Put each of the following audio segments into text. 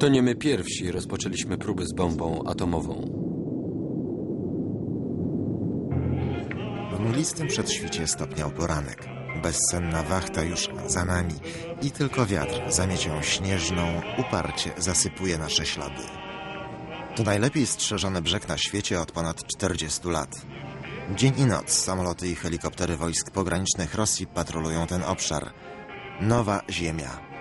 To nie my pierwsi rozpoczęliśmy próby z bombą atomową. W mglistym przedświcie stopniał poranek. Bezsenna wachta już za nami i tylko wiatr zamiecią śnieżną uparcie zasypuje nasze ślady. To najlepiej strzeżony brzeg na świecie od ponad 40 lat. Dzień i noc samoloty i helikoptery wojsk pogranicznych Rosji patrolują ten obszar. Nowa Ziemia.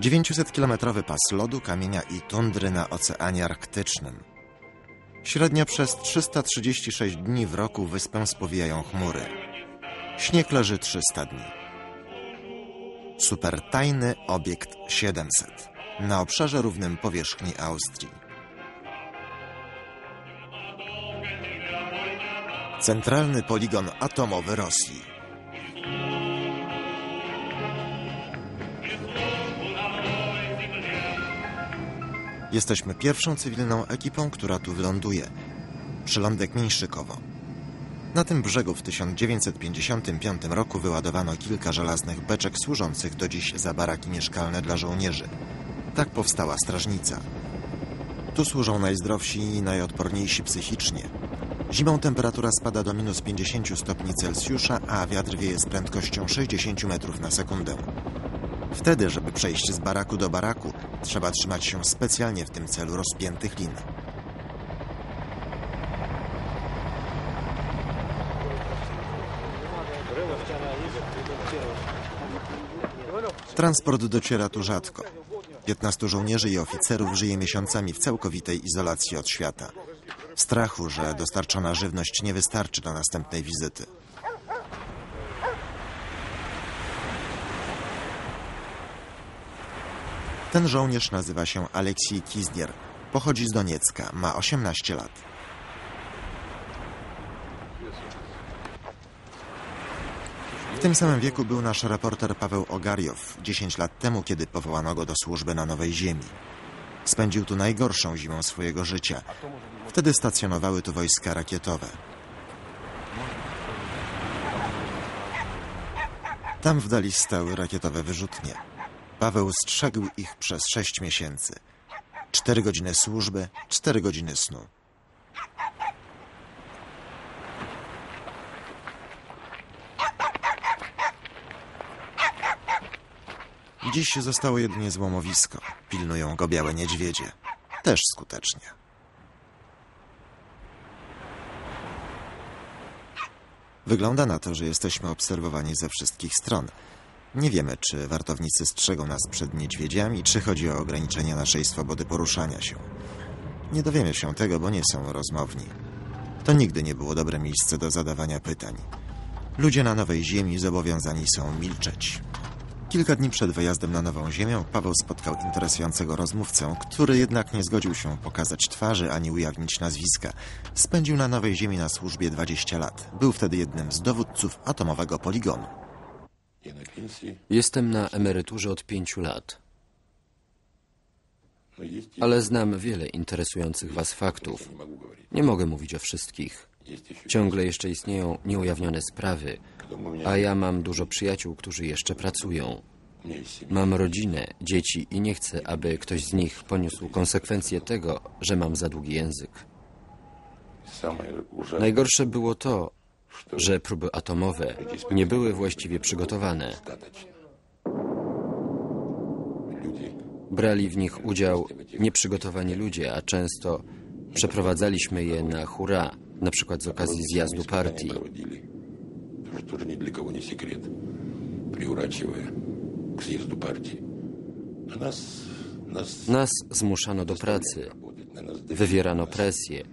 900-kilometrowy pas lodu, kamienia i tundry na Oceanie Arktycznym. Średnio przez 336 dni w roku wyspę spowijają chmury. Śnieg leży 300 dni. Supertajny obiekt 700 na obszarze równym powierzchni Austrii. Centralny Poligon Atomowy Rosji. Jesteśmy pierwszą cywilną ekipą, która tu wyląduje. Przylądek Mińszykowo. Na tym brzegu w 1955 roku wyładowano kilka żelaznych beczek służących do dziś za baraki mieszkalne dla żołnierzy. Tak powstała strażnica. Tu służą najzdrowsi i najodporniejsi psychicznie. Zimą temperatura spada do minus 50 stopni Celsjusza, a wiatr wieje z prędkością 60 metrów na sekundę. Wtedy, żeby przejść z baraku do baraku, trzeba trzymać się specjalnie w tym celu rozpiętych lin. Transport dociera tu rzadko. 15 żołnierzy i oficerów żyje miesiącami w całkowitej izolacji od świata. W strachu, że dostarczona żywność nie wystarczy do następnej wizyty. Ten żołnierz nazywa się Aleksiej Kiznier. Pochodzi z Doniecka, ma 18 lat. W tym samym wieku był nasz reporter Paweł Ogariow 10 lat temu, kiedy powołano go do służby na Nowej Ziemi. Spędził tu najgorszą zimą swojego życia. Wtedy stacjonowały tu wojska rakietowe. Tam w dali stały rakietowe wyrzutnie. Paweł strzegł ich przez 6 miesięcy. 4 godziny służby, 4 godziny snu. Dziś zostało jedynie złomowisko. Pilnują go białe niedźwiedzie. Też skutecznie. Wygląda na to, że jesteśmy obserwowani ze wszystkich stron. Nie wiemy, czy wartownicy strzegą nas przed niedźwiedziami, czy chodzi o ograniczenie naszej swobody poruszania się. Nie dowiemy się tego, bo nie są rozmowni. To nigdy nie było dobre miejsce do zadawania pytań. Ludzie na Nowej Ziemi zobowiązani są milczeć. Kilka dni przed wyjazdem na Nową Ziemię Paweł spotkał interesującego rozmówcę, który jednak nie zgodził się pokazać twarzy ani ujawnić nazwiska. Spędził na Nowej Ziemi na służbie 20 lat. Był wtedy jednym z dowódców atomowego poligonu. Jestem na emeryturze od 5 lat. Ale znam wiele interesujących was faktów. Nie mogę mówić o wszystkich. Ciągle jeszcze istnieją nieujawnione sprawy, a ja mam dużo przyjaciół, którzy jeszcze pracują. Mam rodzinę, dzieci i nie chcę, aby ktoś z nich poniósł konsekwencje tego, że mam za długi język. Najgorsze było to, że próby atomowe nie były właściwie przygotowane. Brali w nich udział nieprzygotowani ludzie, a często przeprowadzaliśmy je na hurra, na przykład z okazji zjazdu partii. Nas zmuszano do pracy, wywierano presję,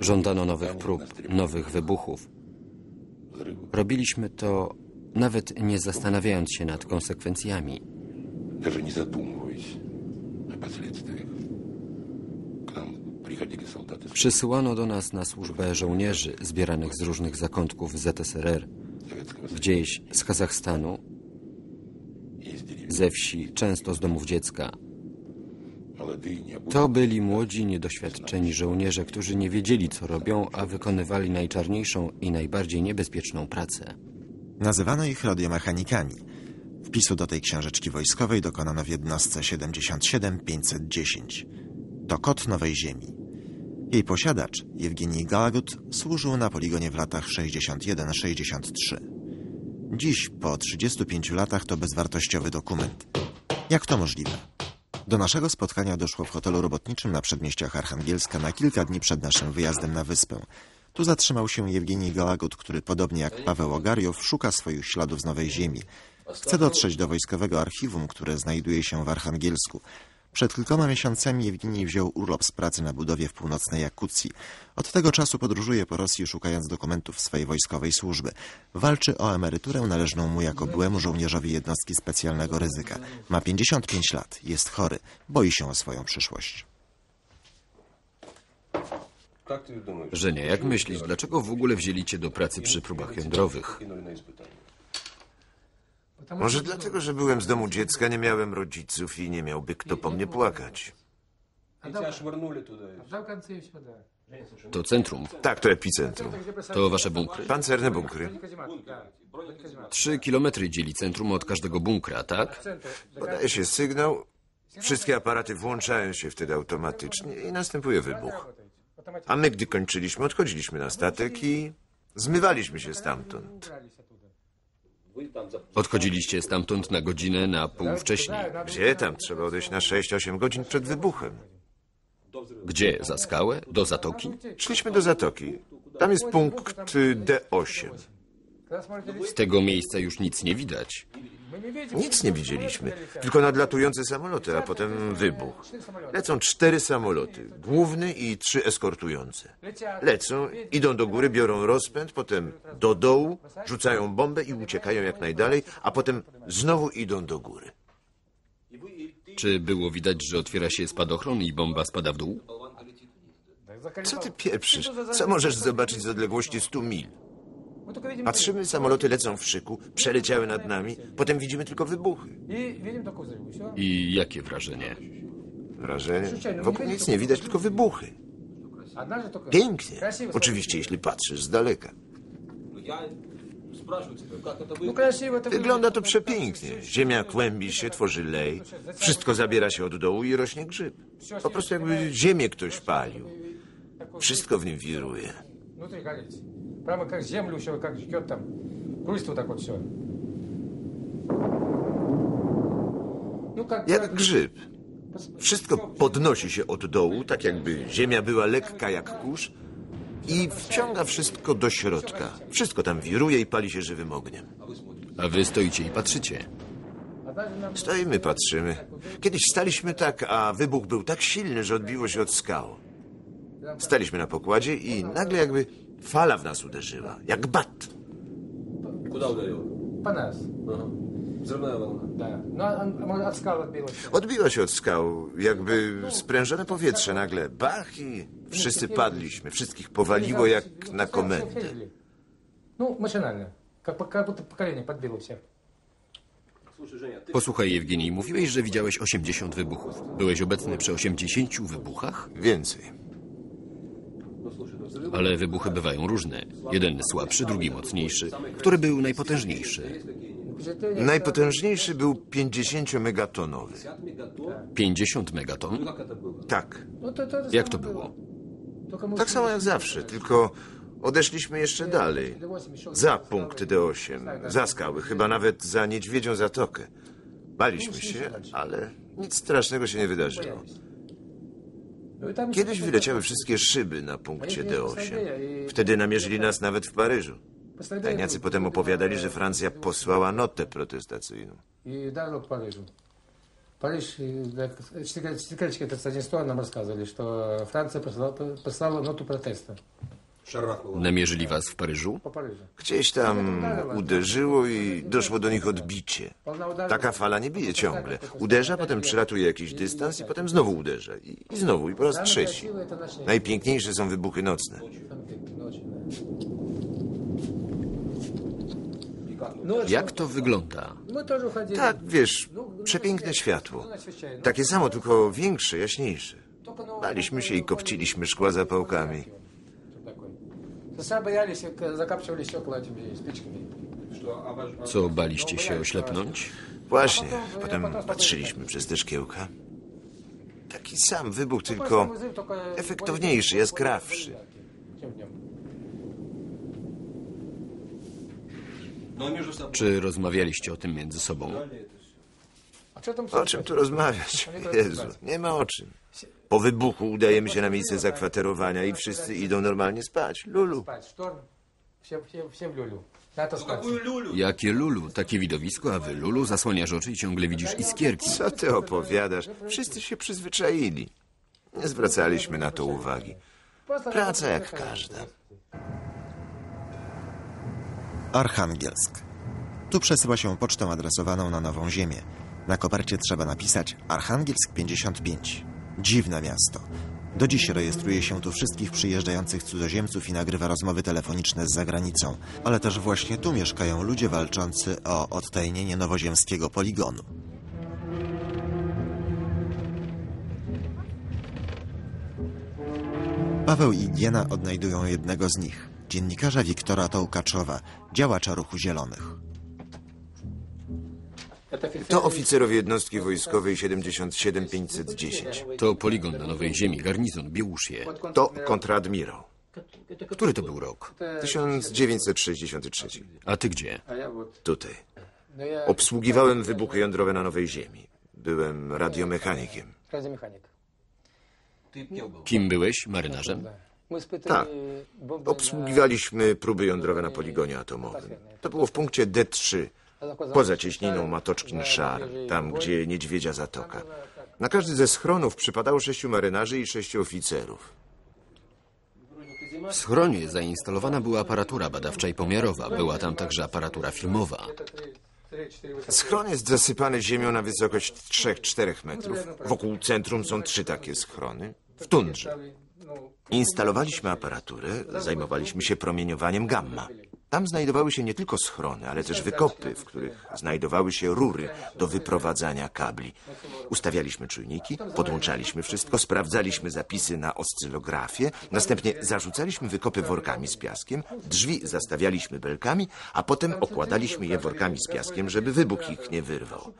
żądano nowych prób, nowych wybuchów. Robiliśmy to, nawet nie zastanawiając się nad konsekwencjami. Przysyłano do nas na służbę żołnierzy zbieranych z różnych zakątków ZSRR, gdzieś z Kazachstanu, ze wsi, często z domów dziecka. To byli młodzi, niedoświadczeni żołnierze, którzy nie wiedzieli, co robią, a wykonywali najczarniejszą i najbardziej niebezpieczną pracę. Nazywano ich radiomechanikami. Wpisu do tej książeczki wojskowej dokonano w jednostce 77-510. To kod Nowej Ziemi. Jej posiadacz, Jewgienij Gałagut, służył na poligonie w latach 61-63. Dziś, po 35 latach, to bezwartościowy dokument. Jak to możliwe? Do naszego spotkania doszło w hotelu robotniczym na przedmieściach Archangielska na kilka dni przed naszym wyjazdem na wyspę. Tu zatrzymał się Jewgienij Gałagut, który, podobnie jak Paweł Ogariow, szuka swoich śladów z Nowej Ziemi. Chce dotrzeć do wojskowego archiwum, które znajduje się w Archangielsku. Przed kilkoma miesiącami Jewgienij wziął urlop z pracy na budowie w północnej Jakucji. Od tego czasu podróżuje po Rosji, szukając dokumentów swojej wojskowej służby. Walczy o emeryturę należną mu jako byłemu żołnierzowi jednostki specjalnego ryzyka. Ma 55 lat, jest chory, boi się o swoją przyszłość. Żenia, jak myślisz, dlaczego w ogóle wzięli cię do pracy przy próbach jądrowych? Może dlatego, że byłem z domu dziecka, nie miałem rodziców i nie miałby kto po mnie płakać. To centrum? Tak, to epicentrum. To wasze bunkry? Pancerne bunkry. 3 kilometry dzieli centrum od każdego bunkra, tak? Podaje się sygnał, wszystkie aparaty włączają się wtedy automatycznie i następuje wybuch. A my, gdy kończyliśmy, odchodziliśmy na statek i zmywaliśmy się stamtąd. Odchodziliście stamtąd na godzinę, na pół wcześniej. Gdzie tam? Trzeba odejść na 6-8 godzin przed wybuchem. Gdzie? Za skałę? Do zatoki? Szliśmy do zatoki. Tam jest punkt D8. Z tego miejsca już nic nie widać. Nic nie widzieliśmy, tylko nadlatujące samoloty, a potem wybuch. Lecą 4 samoloty, główny i 3 eskortujące. Lecą, idą do góry, biorą rozpęd, potem do dołu, rzucają bombę i uciekają jak najdalej, a potem znowu idą do góry. Czy było widać, że otwiera się spadochron i bomba spada w dół? Co ty pieprzysz? Co możesz zobaczyć z odległości 100 mil? Patrzymy, samoloty lecą w szyku, przeleciały nad nami, potem widzimy tylko wybuchy. I jakie wrażenie? Wrażenie? Wokół nic nie widać, tylko wybuchy. Pięknie. Oczywiście, jeśli patrzysz z daleka. Wygląda to przepięknie. Ziemia kłębi się, tworzy lej, wszystko zabiera się od dołu i rośnie grzyb. Po prostu jakby ziemię ktoś palił. Wszystko w nim wiruje. Prawo jak ziemię, jak żgiotem, tam. Próstwo tak od się. Jak grzyb. Wszystko podnosi się od dołu, tak jakby ziemia była lekka jak kurz i wciąga wszystko do środka. Wszystko tam wiruje i pali się żywym ogniem. A wy stoicie i patrzycie. Stoimy, patrzymy. Kiedyś staliśmy tak, a wybuch był tak silny, że odbiło się od skał. Staliśmy na pokładzie i nagle jakby fala w nas uderzyła, jak bat. Po nas. Odbiła się od skał, jakby sprężone powietrze nagle. Bach i wszyscy padliśmy. Wszystkich powaliło jak na komendę. No, machinalnie. Jak будто pokolenie podbiło się. Posłuchaj, Jewgienij, mówiłeś, że widziałeś 80 wybuchów. Byłeś obecny przy 80 wybuchach? Więcej. Ale wybuchy bywają różne. Jeden słabszy, drugi mocniejszy. Który był najpotężniejszy? Najpotężniejszy był 50-megatonowy. 50 megaton? Tak. Jak to było? Tak samo jak zawsze, tylko odeszliśmy jeszcze dalej. Za punkt D8, za skały, chyba nawet za Niedźwiedzią Zatokę. Baliśmy się, ale nic strasznego się nie wydarzyło. Kiedyś wyleciały wszystkie szyby na punkcie D8. Wtedy namierzyli nas nawet w Paryżu. Tajniacy potem opowiadali, że Francja posłała notę protestacyjną. I dalej w Paryżu. Paryż, секретарь Третьего нам рассказывали, что Francja posłała notę protestu. Namierzyli was w Paryżu? Gdzieś tam uderzyło i doszło do nich odbicie. Taka fala nie bije ciągle. Uderza, potem przelatuje jakiś dystans i potem znowu uderza. I znowu, i po raz trzeci. Najpiękniejsze są wybuchy nocne. Jak to wygląda? Tak, wiesz, przepiękne światło. Takie samo, tylko większe, jaśniejsze. Baliśmy się i kopciliśmy szkła zapałkami. Co, baliście się oślepnąć? Właśnie. Potem patrzyliśmy przez te szkiełka. Taki sam wybuch, tylko efektowniejszy, jaskrawszy. Czy rozmawialiście o tym między sobą? O czym tu rozmawiać? Jezu, nie ma o czym. Po wybuchu udajemy się na miejsce zakwaterowania i wszyscy idą normalnie spać. Lulu. Jakie lulu? Takie widowisko, a wy lulu zasłaniasz oczy i ciągle widzisz iskierki. Co ty opowiadasz? Wszyscy się przyzwyczaili. Nie zwracaliśmy na to uwagi. Praca jak każda. Archangielsk. Tu przesyła się pocztą adresowaną na Nową Ziemię. Na kopercie trzeba napisać Archangielsk 55. Dziwne miasto. Do dziś rejestruje się tu wszystkich przyjeżdżających cudzoziemców i nagrywa rozmowy telefoniczne z zagranicą. Ale też właśnie tu mieszkają ludzie walczący o odtajnienie nowoziemskiego poligonu. Paweł i Giena odnajdują jednego z nich. Dziennikarza Wiktora Tołkaczowa, działacza Ruchu Zielonych. To oficerowie jednostki wojskowej 77-510. To poligon na Nowej Ziemi, garnizon Biełuszje. To kontradmirał. Który to był rok? 1963. A ty gdzie? Tutaj. Obsługiwałem wybuchy jądrowe na Nowej Ziemi. Byłem radiomechanikiem. Kim byłeś? Marynarzem? Tak. Obsługiwaliśmy próby jądrowe na poligonie atomowym. To było w punkcie D3, poza cieśniną Matoczkin-Szar, tam gdzie Niedźwiedzia Zatoka. Na każdy ze schronów przypadało 6 marynarzy i 6 oficerów. W schronie zainstalowana była aparatura badawcza i pomiarowa. Była tam także aparatura filmowa. Schron jest zasypany ziemią na wysokość 3-4 metrów. Wokół centrum są 3 takie schrony w tundrze. Instalowaliśmy aparaturę, zajmowaliśmy się promieniowaniem gamma. Tam znajdowały się nie tylko schrony, ale też wykopy, w których znajdowały się rury do wyprowadzania kabli. Ustawialiśmy czujniki, podłączaliśmy wszystko, sprawdzaliśmy zapisy na oscylografię, następnie zarzucaliśmy wykopy workami z piaskiem, drzwi zastawialiśmy belkami, a potem okładaliśmy je workami z piaskiem, żeby wybuch ich nie wyrwał.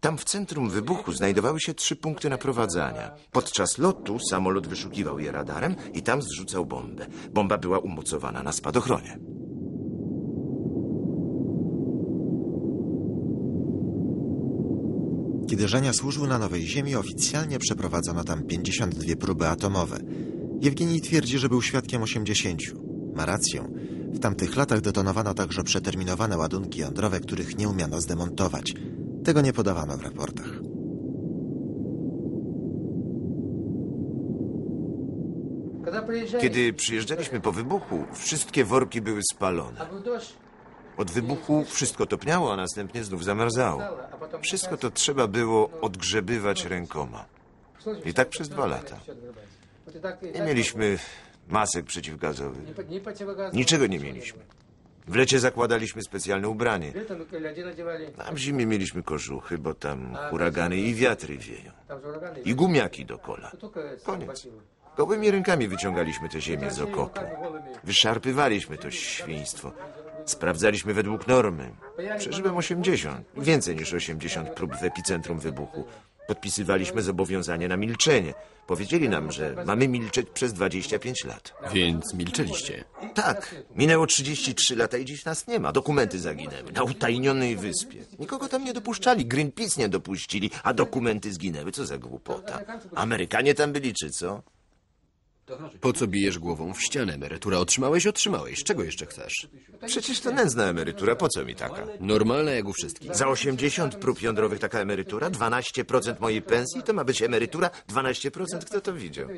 Tam w centrum wybuchu znajdowały się 3 punkty naprowadzania. Podczas lotu samolot wyszukiwał je radarem i tam zrzucał bombę. Bomba była umocowana na spadochronie. Kiedy Żenia służył na Nowej Ziemi, oficjalnie przeprowadzono tam 52 próby atomowe. Jewgienij twierdzi, że był świadkiem 80. Ma rację. W tamtych latach detonowano także przeterminowane ładunki jądrowe, których nie umiano zdemontować. Tego nie podawano w raportach. Kiedy przyjeżdżaliśmy po wybuchu, wszystkie worki były spalone. Od wybuchu wszystko topniało, a następnie znów zamarzało. Wszystko to trzeba było odgrzebywać rękoma. I tak przez 2 lata. Nie mieliśmy masek przeciwgazowych. Niczego nie mieliśmy. W lecie zakładaliśmy specjalne ubranie. A w zimie mieliśmy kożuchy, bo tam huragany i wiatry wieją. I gumiaki do kola. Koniec. Gołymi rękami wyciągaliśmy tę ziemię z okopu. Wyszarpywaliśmy to świństwo. Sprawdzaliśmy według normy. Przeżyłem 80, więcej niż 80 prób w epicentrum wybuchu. Podpisywaliśmy zobowiązanie na milczenie. Powiedzieli nam, że mamy milczeć przez 25 lat. Więc milczeliście? Tak. Minęło 33 lata i dziś nas nie ma. Dokumenty zaginęły na utajnionej wyspie. Nikogo tam nie dopuszczali, Greenpeace nie dopuścili, a dokumenty zginęły. Co za głupota. Amerykanie tam byli, czy co? Po co bijesz głową w ścianę? Emerytura otrzymałeś? Otrzymałeś. Czego jeszcze chcesz? Przecież to nędzna emerytura. Po co mi taka? Normalna jak u wszystkich. Za 80 prób jądrowych taka emerytura? 12% mojej pensji? To ma być emerytura? 12%? Kto to widział?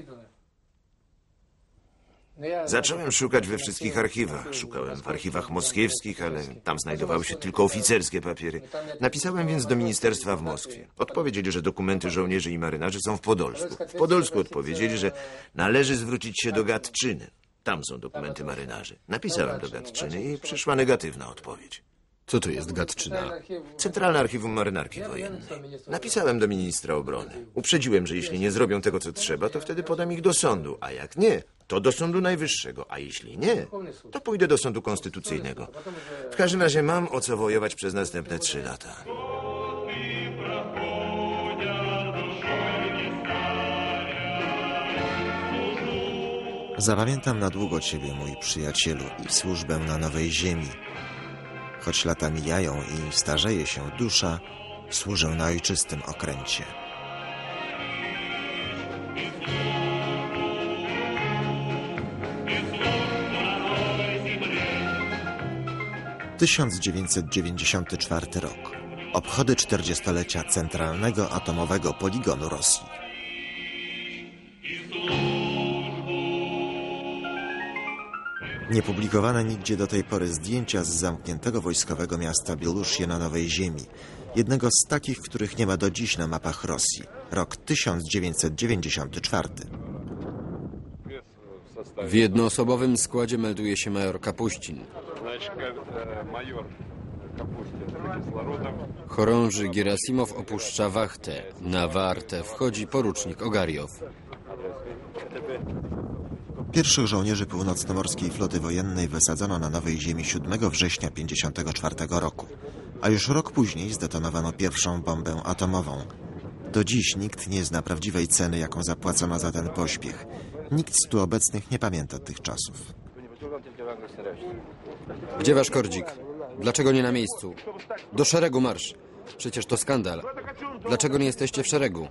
Zacząłem szukać we wszystkich archiwach. Szukałem w archiwach moskiewskich, ale tam znajdowały się tylko oficerskie papiery. Napisałem więc do ministerstwa w Moskwie. Odpowiedzieli, że dokumenty żołnierzy i marynarzy są w Podolsku. W Podolsku odpowiedzieli, że należy zwrócić się do Gatczyny. Tam są dokumenty marynarzy. Napisałem do Gatczyny i przyszła negatywna odpowiedź. Co to jest Gatczyna? Centralne Archiwum Marynarki Wojennej. Napisałem do ministra obrony. Uprzedziłem, że jeśli nie zrobią tego, co trzeba, to wtedy podam ich do sądu, a jak nie, to do Sądu Najwyższego, a jeśli nie, to pójdę do Sądu Konstytucyjnego. W każdym razie mam o co wojować przez następne 3 lata. Zapamiętam na długo ciebie, mój przyjacielu, i służbę na nowej ziemi. Choć lata mijają i starzeje się dusza, służę na ojczystym okręcie. – 1994 rok. Obchody 40-lecia Centralnego Atomowego Poligonu Rosji. Niepublikowane nigdzie do tej pory zdjęcia z zamkniętego wojskowego miasta Biełuszje na Nowej Ziemi, jednego z takich, których nie ma do dziś na mapach Rosji. Rok 1994. W jednoosobowym składzie melduje się major Kapuścin. Chorąży Gerasimow opuszcza wachtę. Na wartę wchodzi porucznik Ogariow. Pierwszych żołnierzy północnomorskiej floty wojennej wysadzono na Nowej Ziemi 7 września 1954 roku, a już rok później zdetonowano pierwszą bombę atomową. Do dziś nikt nie zna prawdziwej ceny, jaką zapłacono za ten pośpiech. Nikt z tu obecnych nie pamięta tych czasów. Gdzie wasz kordzik? Dlaczego nie na miejscu? Do szeregu marsz! Przecież to skandal. Dlaczego nie jesteście w szeregu?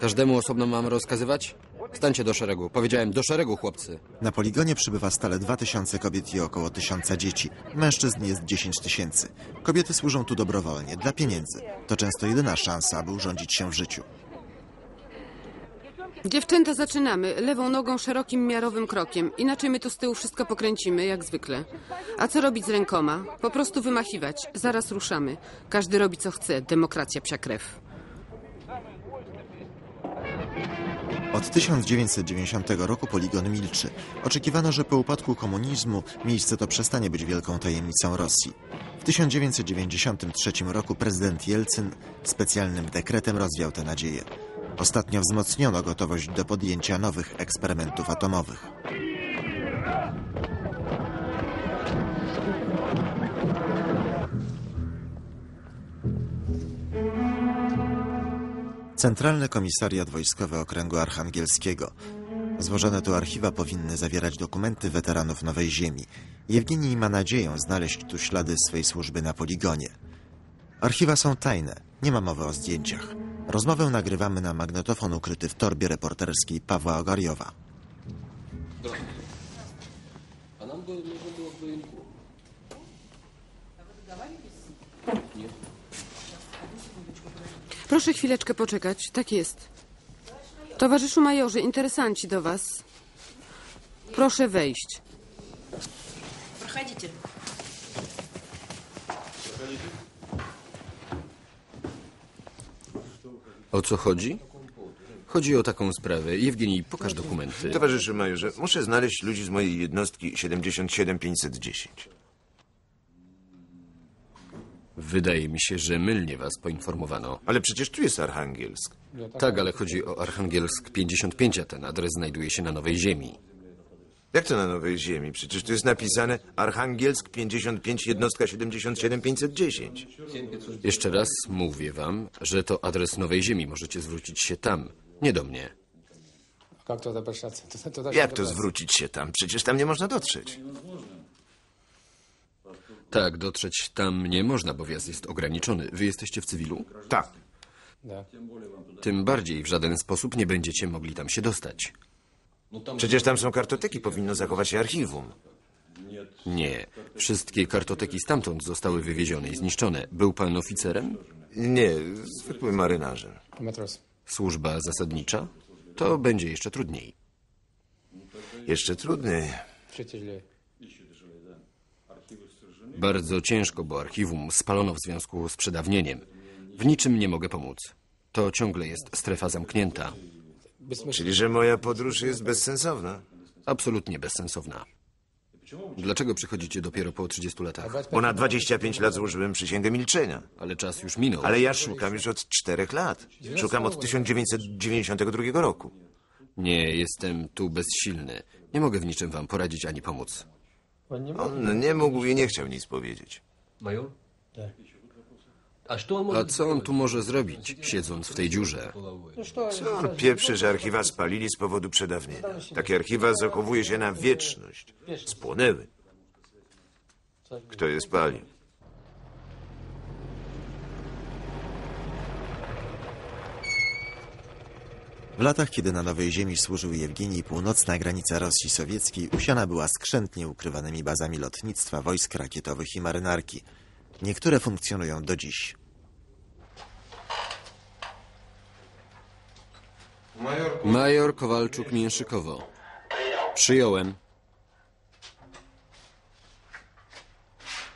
Każdemu osobno mam rozkazywać? Stańcie do szeregu. Powiedziałem, do szeregu, chłopcy. Na poligonie przybywa stale 2000 kobiet i około 1000 dzieci. Mężczyzn jest 10 000. Kobiety służą tu dobrowolnie, dla pieniędzy. To często jedyna szansa, aby urządzić się w życiu. Dziewczęta, zaczynamy. Lewą nogą szerokim, miarowym krokiem. Inaczej my tu z tyłu wszystko pokręcimy, jak zwykle. A co robić z rękoma? Po prostu wymachiwać. Zaraz ruszamy. Każdy robi, co chce. Demokracja psia krew. Od 1990 roku poligon milczy. Oczekiwano, że po upadku komunizmu miejsce to przestanie być wielką tajemnicą Rosji. W 1993 roku prezydent Jelcyn specjalnym dekretem rozwiał te nadzieje. Ostatnio wzmocniono gotowość do podjęcia nowych eksperymentów atomowych. Centralny Komisariat Wojskowy Okręgu Archangielskiego. Złożone tu archiwa powinny zawierać dokumenty weteranów Nowej Ziemi. Jewgienij ma nadzieję znaleźć tu ślady swej służby na poligonie. Archiwa są tajne, nie ma mowy o zdjęciach. Rozmowę nagrywamy na magnetofon ukryty w torbie reporterskiej Pawła Ogariowa. Proszę chwileczkę poczekać. Tak jest. Towarzyszu majorze, interesanci do was. Proszę wejść. Prochodzicie. O co chodzi? Chodzi o taką sprawę. Jewgienij, pokaż dokumenty. Towarzyszu majorze, muszę znaleźć ludzi z mojej jednostki 77-510. Wydaje mi się, że mylnie was poinformowano. Ale przecież tu jest Archangielsk. Tak, ale chodzi o Archangielsk 55, a ten adres znajduje się na Nowej Ziemi. Jak to na Nowej Ziemi? Przecież tu jest napisane Archangielsk 55, jednostka 77-510. Jeszcze raz mówię wam, że to adres Nowej Ziemi. Możecie zwrócić się tam, nie do mnie. Jak to zwrócić się tam? Przecież tam nie można dotrzeć. Tak, dotrzeć tam nie można, bo wjazd jest ograniczony. Wy jesteście w cywilu? Tak. Tym bardziej w żaden sposób nie będziecie mogli tam się dostać. Przecież tam są kartoteki, powinno zachować się archiwum. Nie. Wszystkie kartoteki stamtąd zostały wywiezione i zniszczone. Był pan oficerem? Nie, zwykłym marynarzem. Służba zasadnicza? To będzie jeszcze trudniej. Jeszcze trudniej. Bardzo ciężko, bo archiwum spalono w związku z przedawnieniem. W niczym nie mogę pomóc. To ciągle jest strefa zamknięta. Czyli, że moja podróż jest bezsensowna? Absolutnie bezsensowna. Dlaczego przychodzicie dopiero po 30 latach? Ponad 25 lat złożyłem przysięgę milczenia. Ale czas już minął. Ale ja szukam już od 4 lat. Szukam od 1992 roku. Nie, jestem tu bezsilny. Nie mogę w niczym wam poradzić ani pomóc. On nie mógł i nie chciał nic powiedzieć. A co on tu może zrobić, siedząc w tej dziurze? Co on pieprzy, że archiwa spalili z powodu przedawnienia? Takie archiwa zachowuje się na wieczność. Spłonęły. Kto je spalił? W latach, kiedy na Nowej Ziemi służył Jewgienij, północna granica Rosji Sowieckiej usiana była skrzętnie ukrywanymi bazami lotnictwa, wojsk rakietowych i marynarki. Niektóre funkcjonują do dziś. Major Kowalczuk Mięszykowo. Przyjąłem.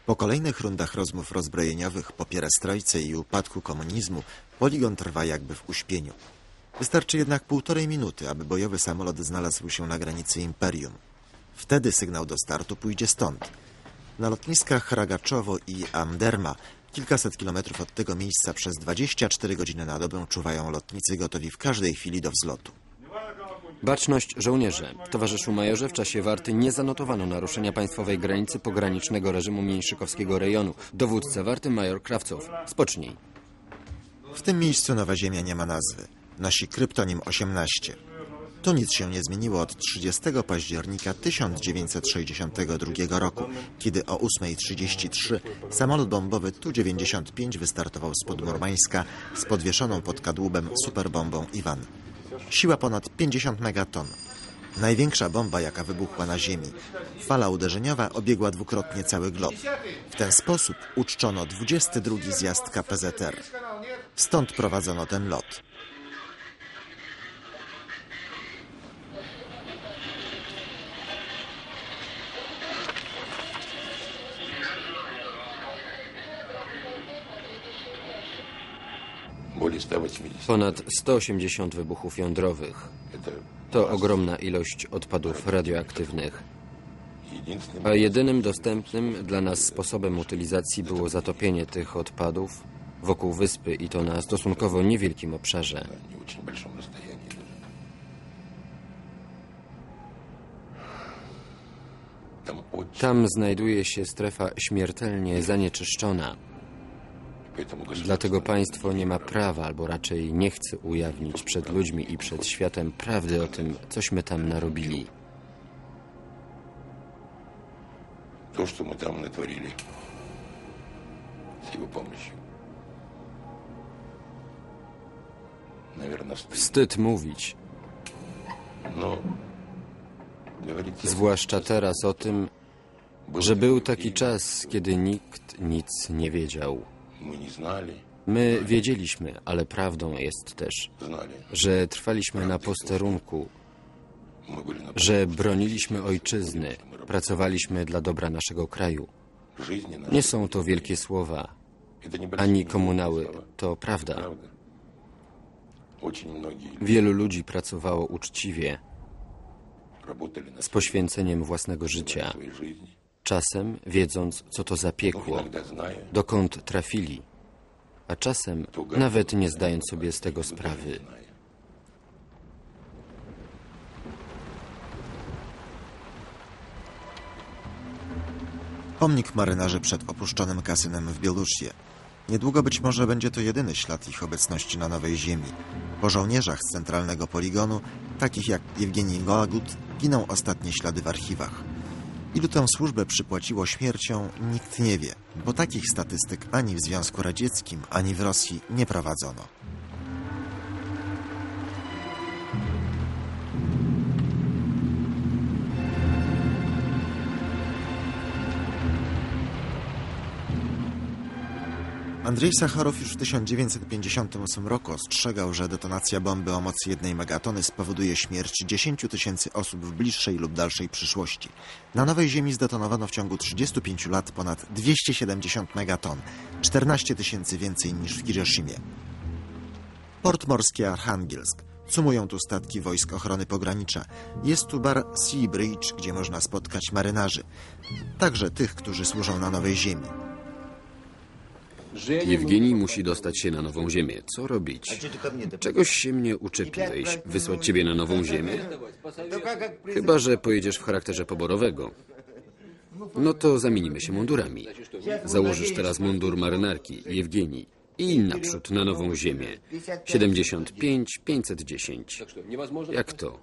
Po kolejnych rundach rozmów rozbrojeniowych, po pierestrojce i upadku komunizmu, poligon trwa jakby w uśpieniu. Wystarczy jednak 1,5 minuty, aby bojowy samolot znalazł się na granicy imperium. Wtedy sygnał do startu pójdzie stąd. Na lotniskach Rogaczewo i Amderma, kilkaset kilometrów od tego miejsca, przez 24 godziny na dobę czuwają lotnicy gotowi w każdej chwili do wzlotu. Baczność żołnierze. Towarzyszu majorze, w czasie warty nie zanotowano naruszenia państwowej granicy pogranicznego reżimu Mięszykowskiego rejonu. Dowódca warty major Krawcow. Spocznij. W tym miejscu Nowa Ziemia nie ma nazwy. Nosi kryptonim 18. Tu nic się nie zmieniło od 30 października 1962 roku, kiedy o 8:33 samolot bombowy Tu-95 wystartował spod Murmańska z podwieszoną pod kadłubem superbombą Iwan. Siła ponad 50 megaton. Największa bomba, jaka wybuchła na Ziemi. Fala uderzeniowa obiegła dwukrotnie cały glob. W ten sposób uczczono 22 zjazd KPZR. Stąd prowadzono ten lot. Ponad 180 wybuchów jądrowych. To ogromna ilość odpadów radioaktywnych. A jedynym dostępnym dla nas sposobem utylizacji było zatopienie tych odpadów wokół wyspy, i to na stosunkowo niewielkim obszarze. Tam znajduje się strefa śmiertelnie zanieczyszczona. Dlatego państwo nie ma prawa, albo raczej nie chce ujawnić przed ludźmi i przed światem prawdy o tym, cośmy tam narobili. To, co my tam natworili, z jego pomocą. Wstyd mówić. Zwłaszcza teraz o tym, że był taki czas, kiedy nikt nic nie wiedział. My wiedzieliśmy, ale prawdą jest też, że trwaliśmy na posterunku, że broniliśmy ojczyzny, pracowaliśmy dla dobra naszego kraju. Nie są to wielkie słowa, ani komunały, to prawda. Wielu ludzi pracowało uczciwie, z poświęceniem własnego życia. Czasem wiedząc, co to za piekło, dokąd trafili, a czasem nawet nie zdając sobie z tego sprawy. Pomnik marynarzy przed opuszczonym kasynem w Biełuszje. Niedługo być może będzie to jedyny ślad ich obecności na Nowej Ziemi. Po żołnierzach z centralnego poligonu, takich jak Jewgienij Gałagut, giną ostatnie ślady w archiwach. Ilu tę służbę przypłaciło śmiercią, nikt nie wie, bo takich statystyk ani w Związku Radzieckim, ani w Rosji nie prowadzono. Andrzej Sacharow już w 1958 roku ostrzegał, że detonacja bomby o mocy 1 megatony spowoduje śmierć 10 tysięcy osób w bliższej lub dalszej przyszłości. Na Nowej Ziemi zdetonowano w ciągu 35 lat ponad 270 megaton, 14 tysięcy więcej niż w Hiroshimie. Port morski Archangielsk. Sumują tu statki Wojsk Ochrony Pogranicza. Jest tu bar Sea Bridge, gdzie można spotkać marynarzy. Także tych, którzy służą na Nowej Ziemi. Jewgienij musi dostać się na Nową Ziemię. Co robić? Czegoś się mnie uczepiłeś. Wysłać ciebie na Nową Ziemię? Chyba że pojedziesz w charakterze poborowego. No to zamienimy się mundurami. Założysz teraz mundur marynarki, Jewgienij. i naprzód na Nową Ziemię. 75-510. Jak to?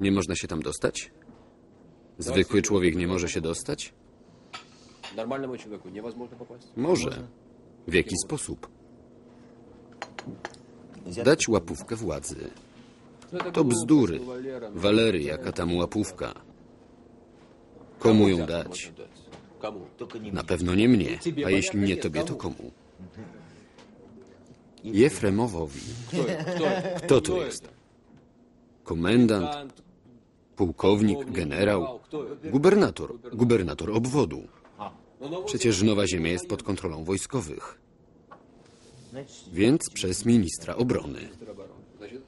Nie można się tam dostać? Zwykły człowiek nie może się dostać? Może. W jaki sposób? Dać łapówkę władzy. To bzdury. Walery, jaka tam łapówka? Komu ją dać? Na pewno nie mnie, a jeśli nie tobie, to komu? Jefremowowi. Kto to jest? Komendant, pułkownik, generał, gubernator, gubernator obwodu. Przecież Nowa Ziemia jest pod kontrolą wojskowych. Więc przez ministra obrony.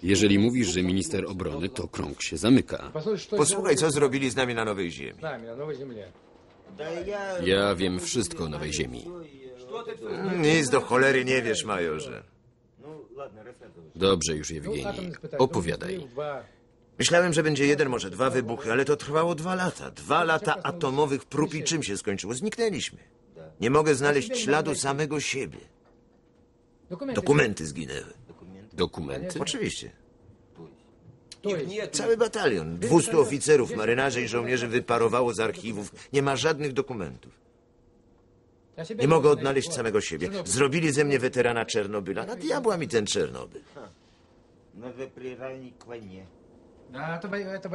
Jeżeli mówisz, że minister obrony, to krąg się zamyka. Posłuchaj, co zrobili z nami na Nowej Ziemi. Ja wiem wszystko o Nowej Ziemi. Nic do cholery nie wiesz, majorze. Dobrze już, Jewgienij, opowiadaj. Myślałem, że będzie jeden, może dwa wybuchy, ale to trwało 2 lata. 2 lata atomowych prób i czym się skończyło? Zniknęliśmy. Nie mogę znaleźć śladu samego siebie. Dokumenty zginęły. Dokumenty? Oczywiście. Cały batalion, 200 oficerów, marynarzy i żołnierzy wyparowało z archiwów. Nie ma żadnych dokumentów. Nie mogę odnaleźć samego siebie. Zrobili ze mnie weterana Czernobyla. Na diabła mi ten Czernobyl.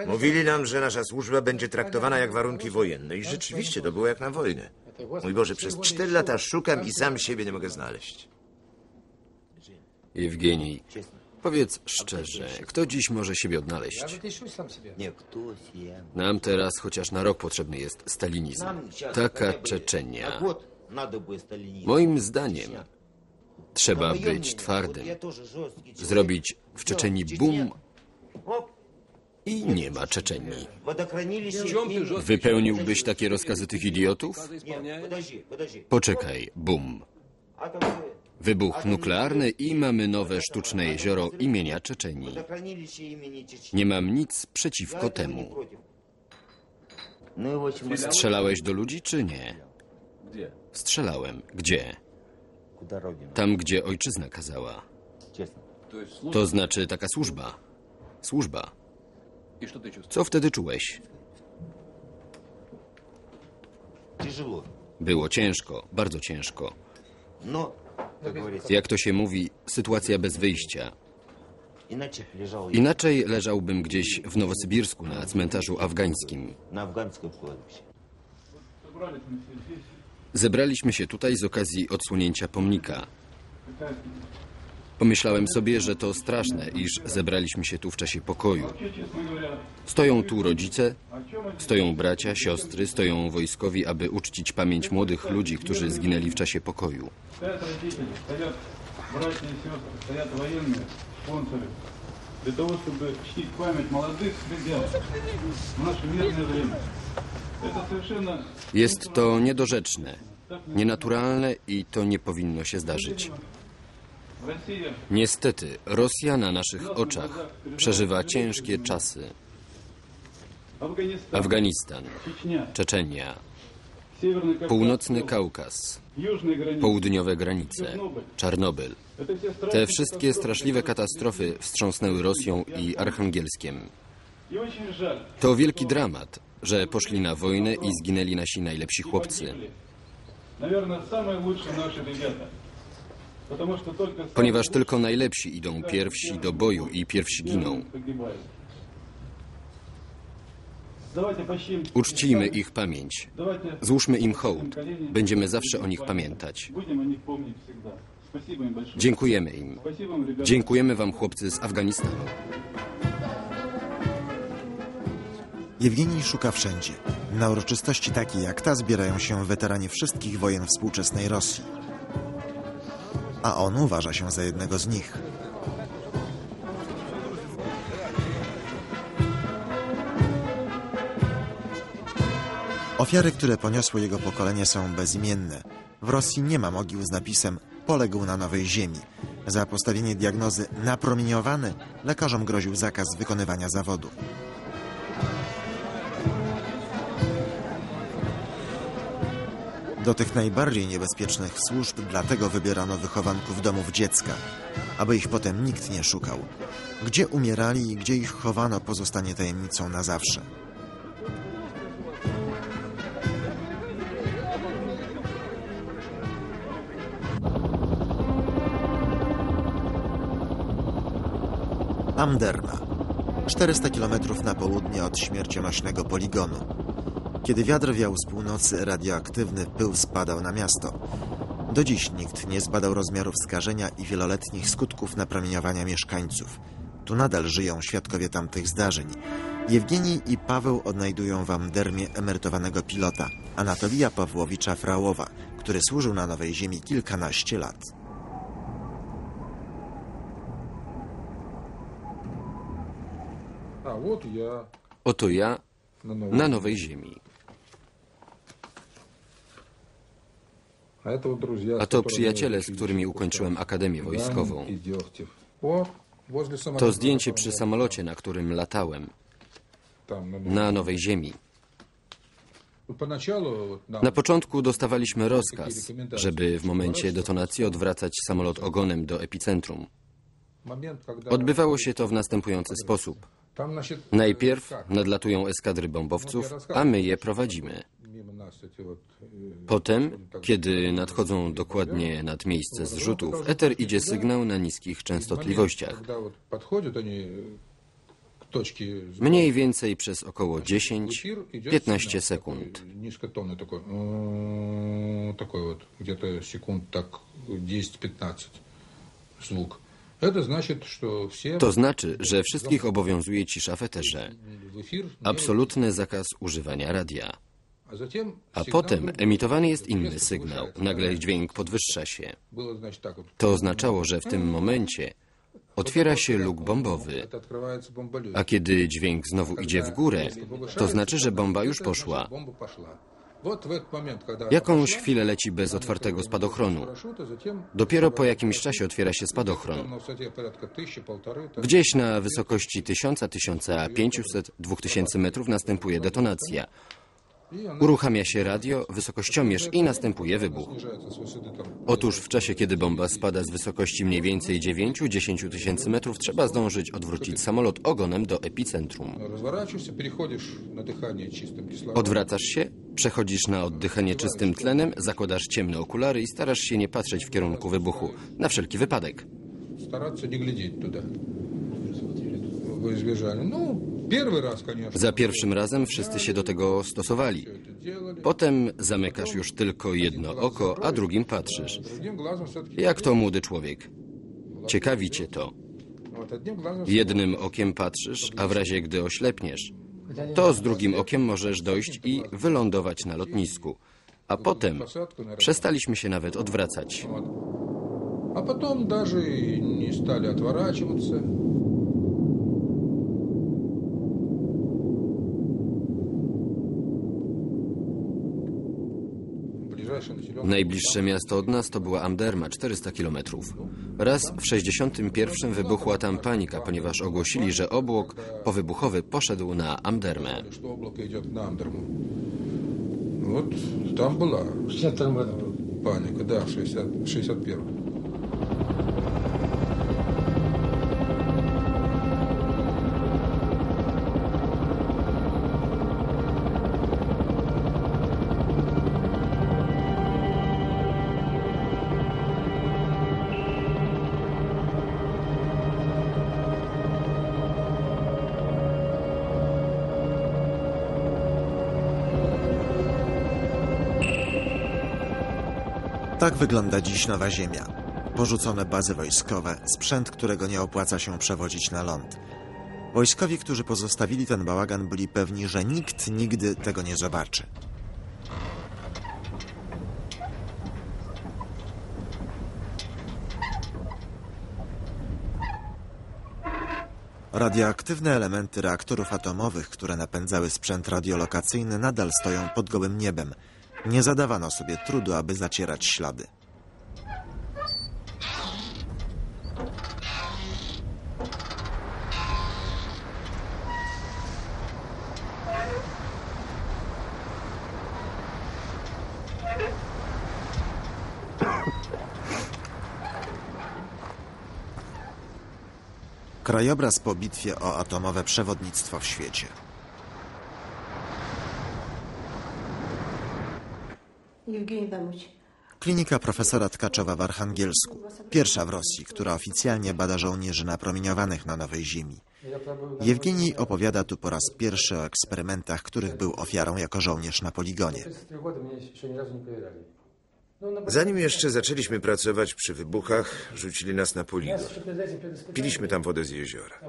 Mówili nam, że nasza służba będzie traktowana jak warunki wojenne. I rzeczywiście to było jak na wojnę. Mój Boże, przez 4 lata szukam i sam siebie nie mogę znaleźć. Jewgienij, powiedz szczerze, kto dziś może siebie odnaleźć? Nam teraz chociaż na rok potrzebny jest stalinizm. Taka Czeczenia. Moim zdaniem trzeba być twardym. Zrobić w Czeczeni boom i nie ma Czeczenii. Wypełniłbyś takie rozkazy tych idiotów? Poczekaj, boom. Wybuch nuklearny i mamy nowe sztuczne jezioro imienia Czeczenii. Nie mam nic przeciwko temu. Strzelałeś do ludzi, czy nie? Strzelałem. Gdzie? Tam, gdzie ojczyzna kazała. To znaczy taka służba. Służba. Co wtedy czułeś? Było ciężko, bardzo ciężko. Jak to się mówi, sytuacja bez wyjścia. Inaczej leżałbym gdzieś w Nowosybirsku na cmentarzu afgańskim. Zebraliśmy się tutaj z okazji odsłonięcia pomnika. Pomyślałem sobie, że to straszne, iż zebraliśmy się tu w czasie pokoju. Stoją tu rodzice, stoją bracia, siostry, stoją wojskowi, aby uczcić pamięć młodych ludzi, którzy zginęli w czasie pokoju. Jest to niedorzeczne, nienaturalne i to nie powinno się zdarzyć. Niestety, Rosja na naszych oczach przeżywa ciężkie czasy. Afganistan, Czeczenia, Północny Kaukaz, południowe granice, Czarnobyl. Te wszystkie straszliwe katastrofy wstrząsnęły Rosją i Archangielskiem. To wielki dramat, że poszli na wojnę i zginęli nasi najlepsi chłopcy. Ponieważ tylko najlepsi idą pierwsi do boju i pierwsi giną. Uczcijmy ich pamięć. Złóżmy im hołd. Będziemy zawsze o nich pamiętać. Dziękujemy im. Dziękujemy wam, chłopcy z Afganistanu. Jewgienij szuka wszędzie. Na uroczystości takie jak ta zbierają się weterani wszystkich wojen współczesnej Rosji. A on uważa się za jednego z nich. Ofiary, które poniosło jego pokolenie, są bezimienne. W Rosji nie ma mogił z napisem „Poległ na Nowej Ziemi”. Za postawienie diagnozy „napromieniowany” lekarzom groził zakaz wykonywania zawodu. Do tych najbardziej niebezpiecznych służb dlatego wybierano wychowanków domów dziecka, aby ich potem nikt nie szukał. Gdzie umierali i gdzie ich chowano, pozostanie tajemnicą na zawsze. Amderma, 400 km na południe od śmiercionośnego poligonu. Kiedy wiatr wiał z północy, radioaktywny pył spadał na miasto. Do dziś nikt nie zbadał rozmiarów skażenia i wieloletnich skutków napromieniowania mieszkańców. Tu nadal żyją świadkowie tamtych zdarzeń. Jewgienij i Paweł odnajdują w Amdermie emerytowanego pilota, Anatolija Pawłowicza Frałowa, który służył na Nowej Ziemi kilkanaście lat. Oto ja na Nowej Ziemi. A to przyjaciele, z którymi ukończyłem Akademię Wojskową. To zdjęcie przy samolocie, na którym latałem. Na Nowej Ziemi. Na początku dostawaliśmy rozkaz, żeby w momencie detonacji odwracać samolot ogonem do epicentrum. Odbywało się to w następujący sposób. Najpierw nadlatują eskadry bombowców, a my je prowadzimy. Potem, kiedy nadchodzą dokładnie nad miejsce zrzutów, eter idzie sygnał na niskich częstotliwościach. Mniej więcej przez około 10-15 sekund. To znaczy, że wszystkich obowiązuje cisza w eterze, absolutny zakaz używania radia. A potem emitowany jest inny sygnał, nagle dźwięk podwyższa się. To oznaczało, że w tym momencie otwiera się luk bombowy, a kiedy dźwięk znowu idzie w górę, to znaczy, że bomba już poszła. Jakąś chwilę leci bez otwartego spadochronu. Dopiero po jakimś czasie otwiera się spadochron. Gdzieś na wysokości 1000-1500-2000 metrów następuje detonacja. Uruchamia się radio, wysokościomierz i następuje wybuch. Otóż w czasie, kiedy bomba spada z wysokości mniej więcej 9-10 000 metrów, trzeba zdążyć odwrócić samolot ogonem do epicentrum. Odwracasz się, przechodzisz na oddychanie czystym tlenem, zakładasz ciemne okulary i starasz się nie patrzeć w kierunku wybuchu, na wszelki wypadek. Za pierwszym razem wszyscy się do tego stosowali. Potem zamykasz już tylko jedno oko, a drugim patrzysz. Jak to młody człowiek. Ciekawi cię to. Jednym okiem patrzysz, a w razie gdy oślepniesz, to z drugim okiem możesz dojść i wylądować na lotnisku. A potem przestaliśmy się nawet odwracać. A potem даже nie stali odwracać. Najbliższe miasto od nas to była Amderma, 400 km. Raz w 1961 wybuchła tam panika, ponieważ ogłosili, że obłok powybuchowy poszedł na Amdermę. Tam była panika, tak, w 1961. Tak wygląda dziś Nowa Ziemia. Porzucone bazy wojskowe, sprzęt, którego nie opłaca się przewozić na ląd. Wojskowi, którzy pozostawili ten bałagan, byli pewni, że nikt nigdy tego nie zobaczy. Radioaktywne elementy reaktorów atomowych, które napędzały sprzęt radiolokacyjny, nadal stoją pod gołym niebem. Nie zadawano sobie trudu, aby zacierać ślady. Krajobraz po bitwie o atomowe przewodnictwo w świecie. Klinika profesora Tkaczowa w Archangielsku. Pierwsza w Rosji, która oficjalnie bada żołnierzy napromieniowanych na Nowej Ziemi. Jewgienij opowiada tu po raz pierwszy o eksperymentach, których był ofiarą jako żołnierz na poligonie. Zanim jeszcze zaczęliśmy pracować przy wybuchach, rzucili nas na poligon. Piliśmy tam wodę z jeziora.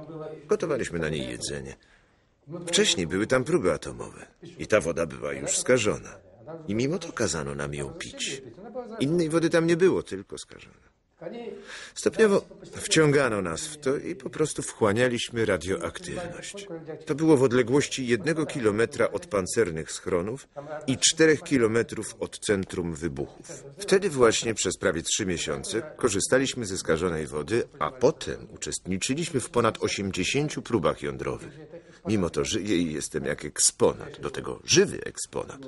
Gotowaliśmy na niej jedzenie. Wcześniej były tam próby atomowe i ta woda była już skażona. I mimo to kazano nam ją pić. Innej wody tam nie było, tylko skażona. Stopniowo wciągano nas w to i po prostu wchłanialiśmy radioaktywność. To było w odległości 1 kilometra od pancernych schronów i 4 kilometrów od centrum wybuchów. Wtedy właśnie przez prawie 3 miesiące korzystaliśmy ze skażonej wody, a potem uczestniczyliśmy w ponad 80 próbach jądrowych. Mimo to żyję i jestem jak eksponat, do tego żywy eksponat.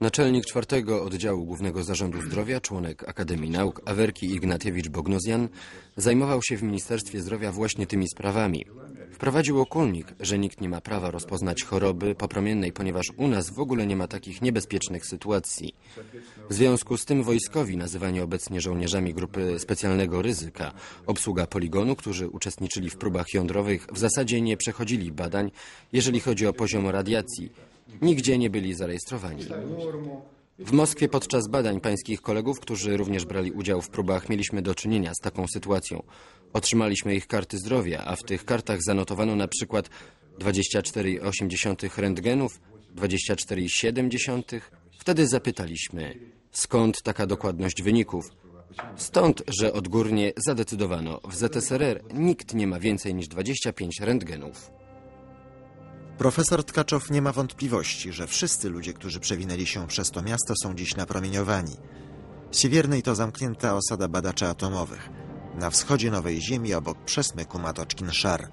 Naczelnik 4. Oddziału Głównego Zarządu Zdrowia, członek Akademii Nauk Awerki Ignatiewicz Bognozjan zajmował się w Ministerstwie Zdrowia właśnie tymi sprawami. Wprowadził okólnik, że nikt nie ma prawa rozpoznać choroby popromiennej, ponieważ u nas w ogóle nie ma takich niebezpiecznych sytuacji. W związku z tym wojskowi, nazywani obecnie żołnierzami grupy specjalnego ryzyka, obsługa poligonu, którzy uczestniczyli w próbach jądrowych, w zasadzie nie przechodzili badań, jeżeli chodzi o poziom radiacji. Nigdzie nie byli zarejestrowani. W Moskwie podczas badań pańskich kolegów, którzy również brali udział w próbach, mieliśmy do czynienia z taką sytuacją. Otrzymaliśmy ich karty zdrowia, a w tych kartach zanotowano na przykład 24,8 rentgenów, 24,7. Wtedy zapytaliśmy, skąd taka dokładność wyników. Stąd, że odgórnie zadecydowano, w ZSRR nikt nie ma więcej niż 25 rentgenów. Profesor Tkaczow nie ma wątpliwości, że wszyscy ludzie, którzy przewinęli się przez to miasto, są dziś napromieniowani. Siewiernej to zamknięta osada badaczy atomowych. Na wschodzie Nowej Ziemi, obok przesmyku Matoczkin-Szar.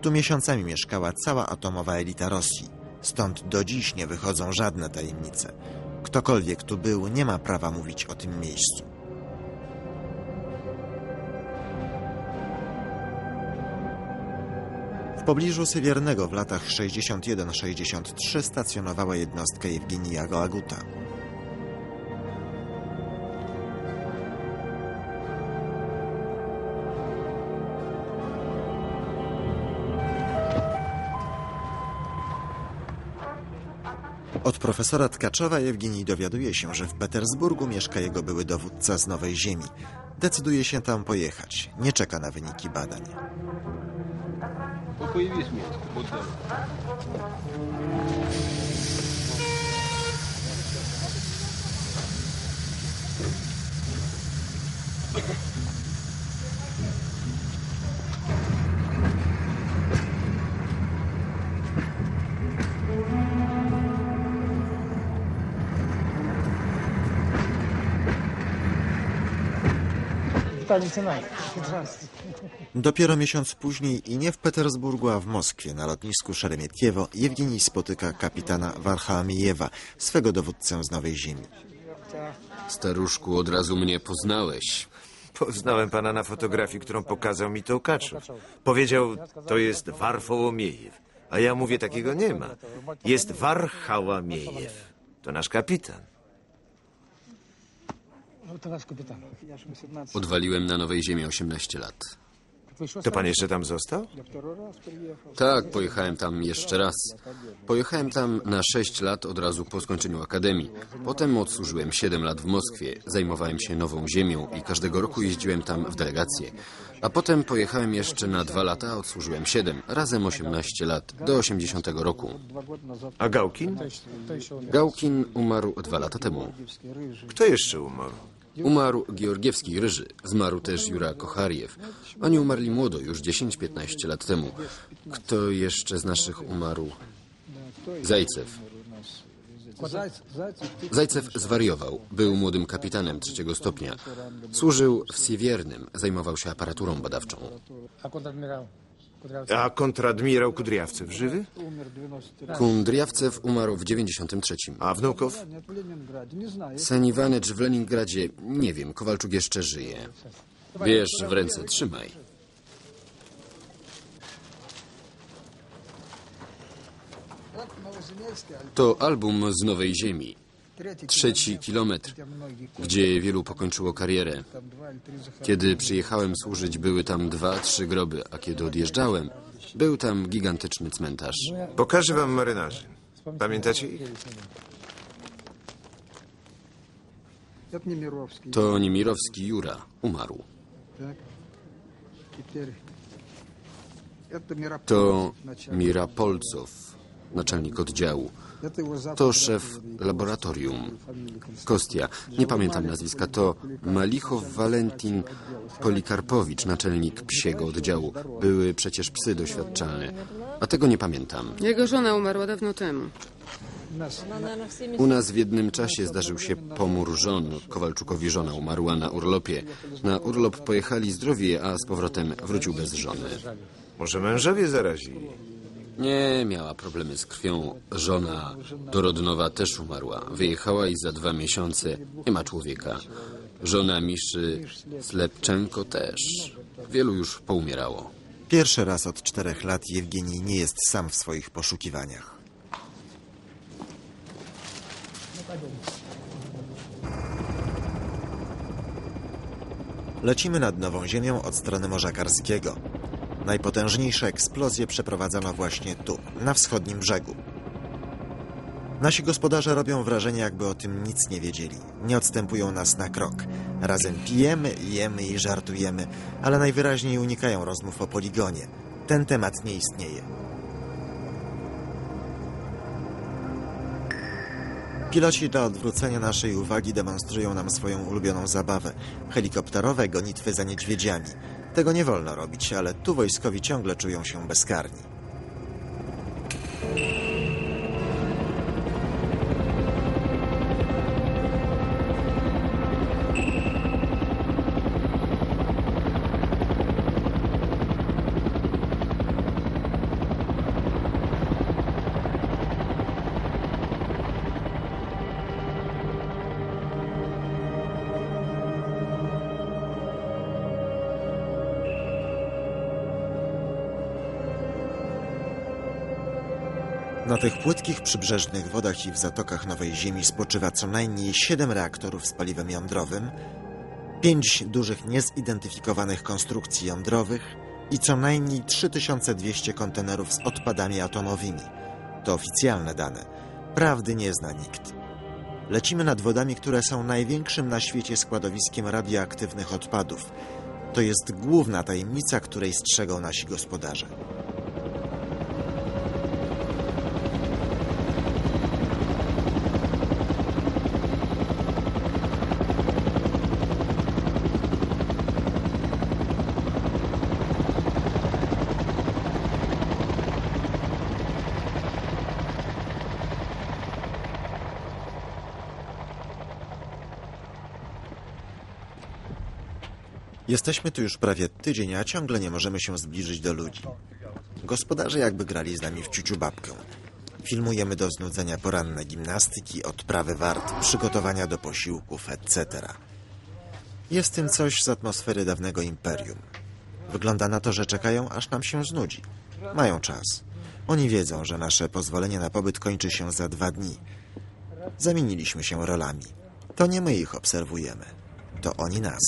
Tu miesiącami mieszkała cała atomowa elita Rosji. Stąd do dziś nie wychodzą żadne tajemnice. Ktokolwiek tu był, nie ma prawa mówić o tym miejscu. W pobliżu Siewiernego w latach 61-63 stacjonowała jednostka Jewgienija Gałaguta. Od profesora Tkaczowa Jewgienij dowiaduje się, że w Petersburgu mieszka jego były dowódca z Nowej Ziemi. Decyduje się tam pojechać. Nie czeka na wyniki badań. Dopiero miesiąc później i nie w Petersburgu, a w Moskwie, na lotnisku Szeremietiewo, Jewgienij spotyka kapitana Warchałomiejewa, swego dowódcę z Nowej Ziemi. Staruszku, od razu mnie poznałeś. Poznałem pana na fotografii, którą pokazał mi Tołkaczow. Powiedział, to jest Warchałomiejew, a ja mówię, takiego nie ma. Jest Warchałomiejew, to nasz kapitan. Odwaliłem na Nowej Ziemi 18 lat. To pan jeszcze tam został? Tak, pojechałem tam jeszcze raz. Pojechałem tam na 6 lat od razu po skończeniu akademii. Potem odsłużyłem 7 lat w Moskwie. Zajmowałem się Nową Ziemią i każdego roku jeździłem tam w delegację. A potem pojechałem jeszcze na 2 lata, odsłużyłem 7, razem 18 lat, do 80 roku. A Gałkin? Gałkin umarł 2 lata temu. Kto jeszcze umarł? Umarł Georgiewski Ryży, zmarł też Jura Kochariew. Oni umarli młodo, już 10-15 lat temu. Kto jeszcze z naszych umarł? Zajcew. Zajcew zwariował, był młodym kapitanem 3. stopnia. Służył w Siewiernym, zajmował się aparaturą badawczą. A kontradmirał Kudriawcew żywy? Kudriawcew umarł w 93. A Wnukow? Saniwanecz w Leningradzie, nie wiem, Kowalczuk jeszcze żyje. Wiesz, w ręce trzymaj. To album z Nowej Ziemi, 3. kilometr, gdzie wielu pokończyło karierę. Kiedy przyjechałem służyć, były tam 2-3 groby, a kiedy odjeżdżałem, był tam gigantyczny cmentarz. Pokażę wam marynarzy. Pamiętacie ich? To Niemirowski Jura. Umarł. To Mirapolcow, naczelnik oddziału. To szef laboratorium. Kostia, nie pamiętam nazwiska, to Malichow Walentin Polikarpowicz, naczelnik psiego oddziału. Były przecież psy doświadczalne, a tego nie pamiętam. Jego żona umarła dawno temu. U nas w jednym czasie zdarzył się pomór żon. Kowalczukowi żona umarła na urlopie. Na urlop pojechali zdrowi, a z powrotem wrócił bez żony. Może mężowie zarazili? Nie, miała problemy z krwią. Żona dorodnowa też umarła. Wyjechała i za 2 miesiące nie ma człowieka. Żona Miszy Slepczenko też. Wielu już poumierało. Pierwszy raz od 4 lat Jewgienij nie jest sam w swoich poszukiwaniach. Lecimy nad Nową Ziemią od strony Morza Karskiego. Najpotężniejsze eksplozje przeprowadzono właśnie tu, na wschodnim brzegu. Nasi gospodarze robią wrażenie, jakby o tym nic nie wiedzieli. Nie odstępują nas na krok. Razem pijemy, jemy i żartujemy, ale najwyraźniej unikają rozmów o poligonie. Ten temat nie istnieje. Piloci dla odwrócenia naszej uwagi demonstrują nam swoją ulubioną zabawę. Helikopterowe gonitwy za niedźwiedziami. Tego nie wolno robić, ale tu wojskowi ciągle czują się bezkarni. Na tych płytkich przybrzeżnych wodach i w zatokach Nowej Ziemi spoczywa co najmniej 7 reaktorów z paliwem jądrowym, 5 dużych niezidentyfikowanych konstrukcji jądrowych i co najmniej 3200 kontenerów z odpadami atomowymi. To oficjalne dane. Prawdy nie zna nikt. Lecimy nad wodami, które są największym na świecie składowiskiem radioaktywnych odpadów. To jest główna tajemnica, której strzegą nasi gospodarze. Jesteśmy tu już prawie tydzień, a ciągle nie możemy się zbliżyć do ludzi. Gospodarze jakby grali z nami w ciuciu babkę. Filmujemy do znudzenia poranne gimnastyki, odprawy wart, przygotowania do posiłków, etc. Jest w tym coś z atmosfery dawnego imperium. Wygląda na to, że czekają, aż nam się znudzi. Mają czas. Oni wiedzą, że nasze pozwolenie na pobyt kończy się za 2 dni. Zamieniliśmy się rolami. To nie my ich obserwujemy. To oni nas.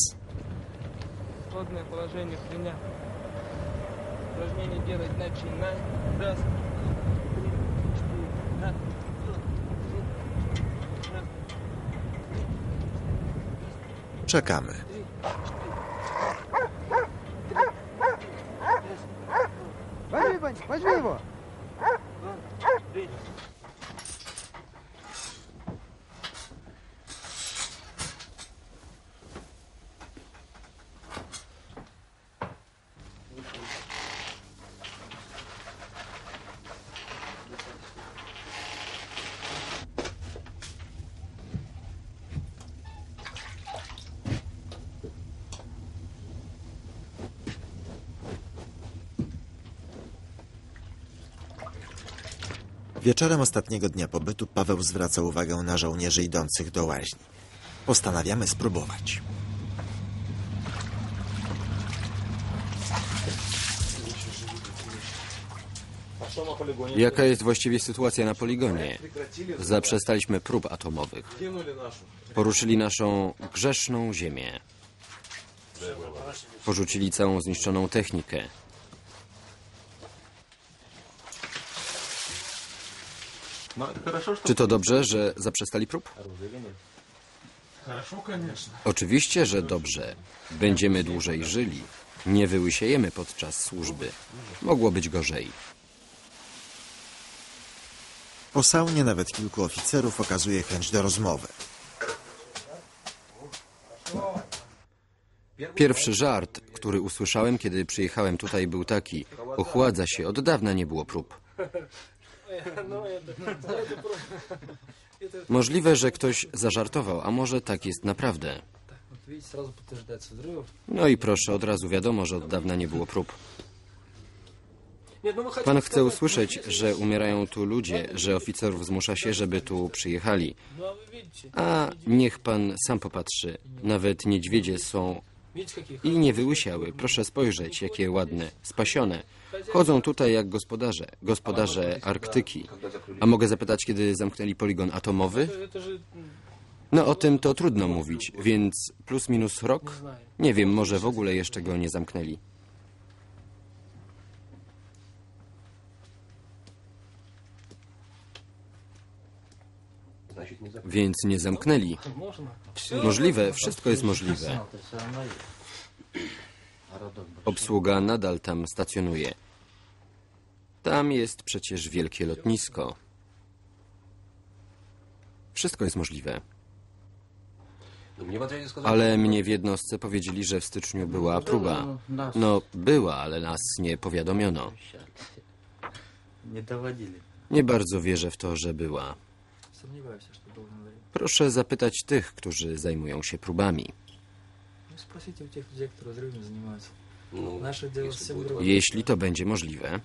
Положение хреня. Упражнение делать начинай. Раз, 3, 4, раз. Czekamy. Возьми, Ванечка, возьми его. Wieczorem ostatniego dnia pobytu Paweł zwraca uwagę na żołnierzy idących do łaźni. Postanawiamy spróbować. Jaka jest właściwie sytuacja na poligonie? Zaprzestaliśmy prób atomowych. Poruszyli naszą grzeszną ziemię. Porzucili całą zniszczoną technikę. Czy to dobrze, że zaprzestali prób? Oczywiście, że dobrze. Będziemy dłużej żyli. Nie wyłysiejemy podczas służby. Mogło być gorzej. Po saunie nawet kilku oficerów okazuje chęć do rozmowy. Pierwszy żart, który usłyszałem, kiedy przyjechałem tutaj, był taki: ochładza się, od dawna nie było prób. Możliwe, że ktoś zażartował, a może tak jest naprawdę. No i proszę, od razu wiadomo, że od dawna nie było prób. Pan chce usłyszeć, że umierają tu ludzie, że oficerów zmusza się, żeby tu przyjechali. A niech pan sam popatrzy. Nawet niedźwiedzie są i nie wyłysiały. Proszę spojrzeć, jakie ładne, spasione. Chodzą tutaj jak gospodarze, Arktyki. A mogę zapytać, kiedy zamknęli poligon atomowy? No o tym to trudno mówić, więc plus minus rok? Nie wiem, może w ogóle jeszcze go nie zamknęli. Więc nie zamknęli. Możliwe, wszystko jest możliwe. Obsługa nadal tam stacjonuje. Tam jest przecież wielkie lotnisko. Wszystko jest możliwe. Ale mnie w jednostce powiedzieli, że w styczniu była próba. No, była, ale nas nie powiadomiono. Nie bardzo wierzę w to, że była. Proszę zapytać tych, którzy zajmują się próbami. Jeśli to będzie możliwe.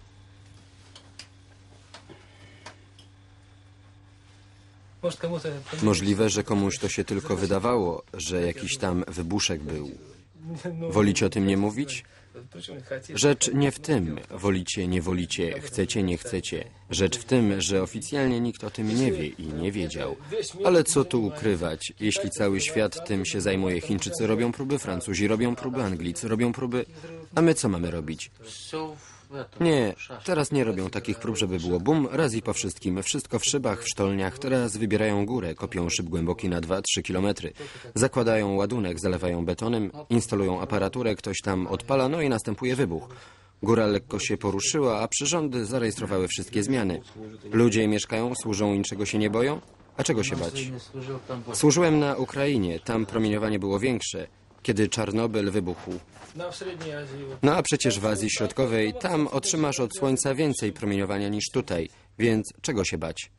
Możliwe, że komuś to się tylko wydawało, że jakiś tam wybuszek był. Wolicie o tym nie mówić? Rzecz nie w tym, wolicie, nie wolicie, chcecie, nie chcecie. Rzecz w tym, że oficjalnie nikt o tym nie wie i nie wiedział. Ale co tu ukrywać, jeśli cały świat tym się zajmuje? Chińczycy robią próby, Francuzi robią próby, Anglicy robią próby. A my co mamy robić? Nie, teraz nie robią takich prób, żeby było bum, raz i po wszystkim. Wszystko w szybach, w sztolniach, teraz wybierają górę, kopią szyb głęboki na 2-3 kilometry. Zakładają ładunek, zalewają betonem, instalują aparaturę, ktoś tam odpala, no i następuje wybuch. Góra lekko się poruszyła, a przyrządy zarejestrowały wszystkie zmiany. Ludzie mieszkają, służą i niczego się nie boją? A czego się bać? Służyłem na Ukrainie, tam promieniowanie było większe, kiedy Czarnobyl wybuchł. No a przecież w Azji Środkowej, tam otrzymasz od słońca więcej promieniowania niż tutaj, więc czego się bać?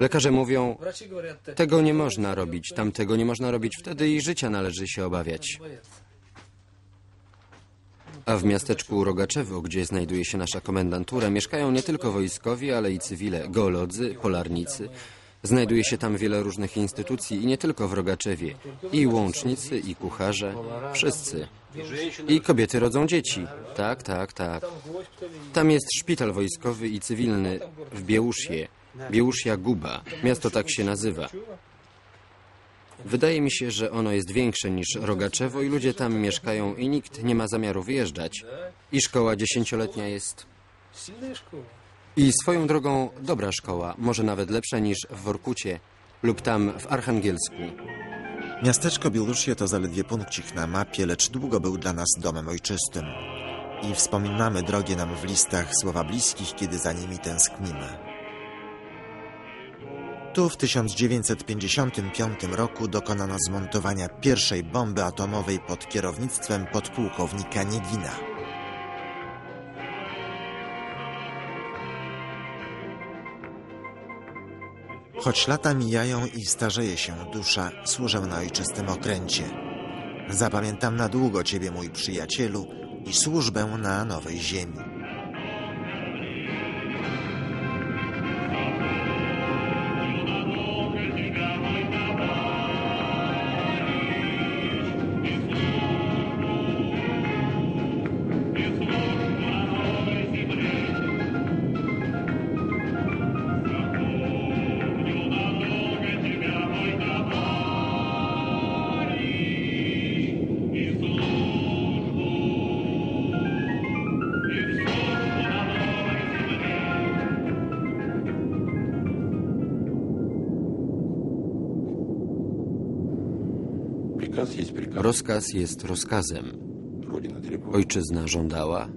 Lekarze mówią, tego nie można robić, tamtego nie można robić, wtedy i życia należy się obawiać. A w miasteczku Rogaczewo, gdzie znajduje się nasza komendantura, mieszkają nie tylko wojskowi, ale i cywile, geolodzy, polarnicy. Znajduje się tam wiele różnych instytucji i nie tylko w Rogaczewie. I łącznicy, i kucharze, wszyscy. I kobiety rodzą dzieci. Tak, tak, tak. Tam jest szpital wojskowy i cywilny w Biełuszje. Biełuszja Guba. Miasto tak się nazywa. Wydaje mi się, że ono jest większe niż Rogaczewo i ludzie tam mieszkają i nikt nie ma zamiaru wyjeżdżać. I szkoła 10-letnia jest. I swoją drogą dobra szkoła, może nawet lepsza niż w Workucie lub tam w Archangielsku. Miasteczko Biełuszje to zaledwie punkcik na mapie, lecz długo był dla nas domem ojczystym. I wspominamy drogie nam w listach słowa bliskich, kiedy za nimi tęsknimy. Tu w 1955 roku dokonano zmontowania pierwszej bomby atomowej pod kierownictwem podpułkownika Niegina. Choć lata mijają i starzeje się dusza, służę na ojczystym okręcie. Zapamiętam na długo Ciebie, mój przyjacielu, i służbę na nowej ziemi. Rozkaz jest rozkazem. Ojczyzna żądała.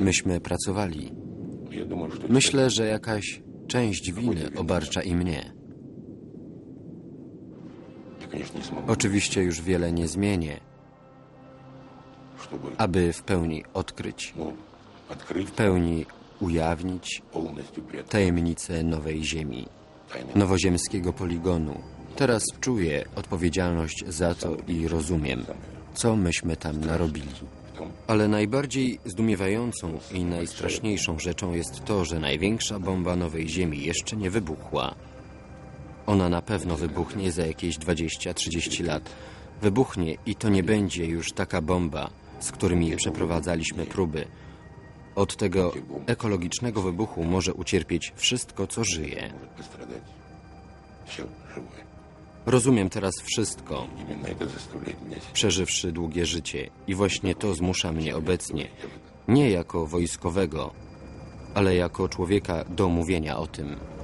Myśmy pracowali. Myślę, że jakaś część winy obarcza i mnie. Oczywiście już wiele nie zmienię, aby w pełni odkryć, w pełni ujawnić tajemnicę Nowej Ziemi, nowoziemskiego poligonu. Teraz czuję odpowiedzialność za to i rozumiem, co myśmy tam narobili. Ale najbardziej zdumiewającą i najstraszniejszą rzeczą jest to, że największa bomba Nowej Ziemi jeszcze nie wybuchła. Ona na pewno wybuchnie za jakieś 20-30 lat. Wybuchnie i to nie będzie już taka bomba, z którymi przeprowadzaliśmy próby. Od tego ekologicznego wybuchu może ucierpieć wszystko, co żyje. Rozumiem teraz wszystko, przeżywszy długie życie. I właśnie to zmusza mnie obecnie, nie jako wojskowego, ale jako człowieka do mówienia o tym.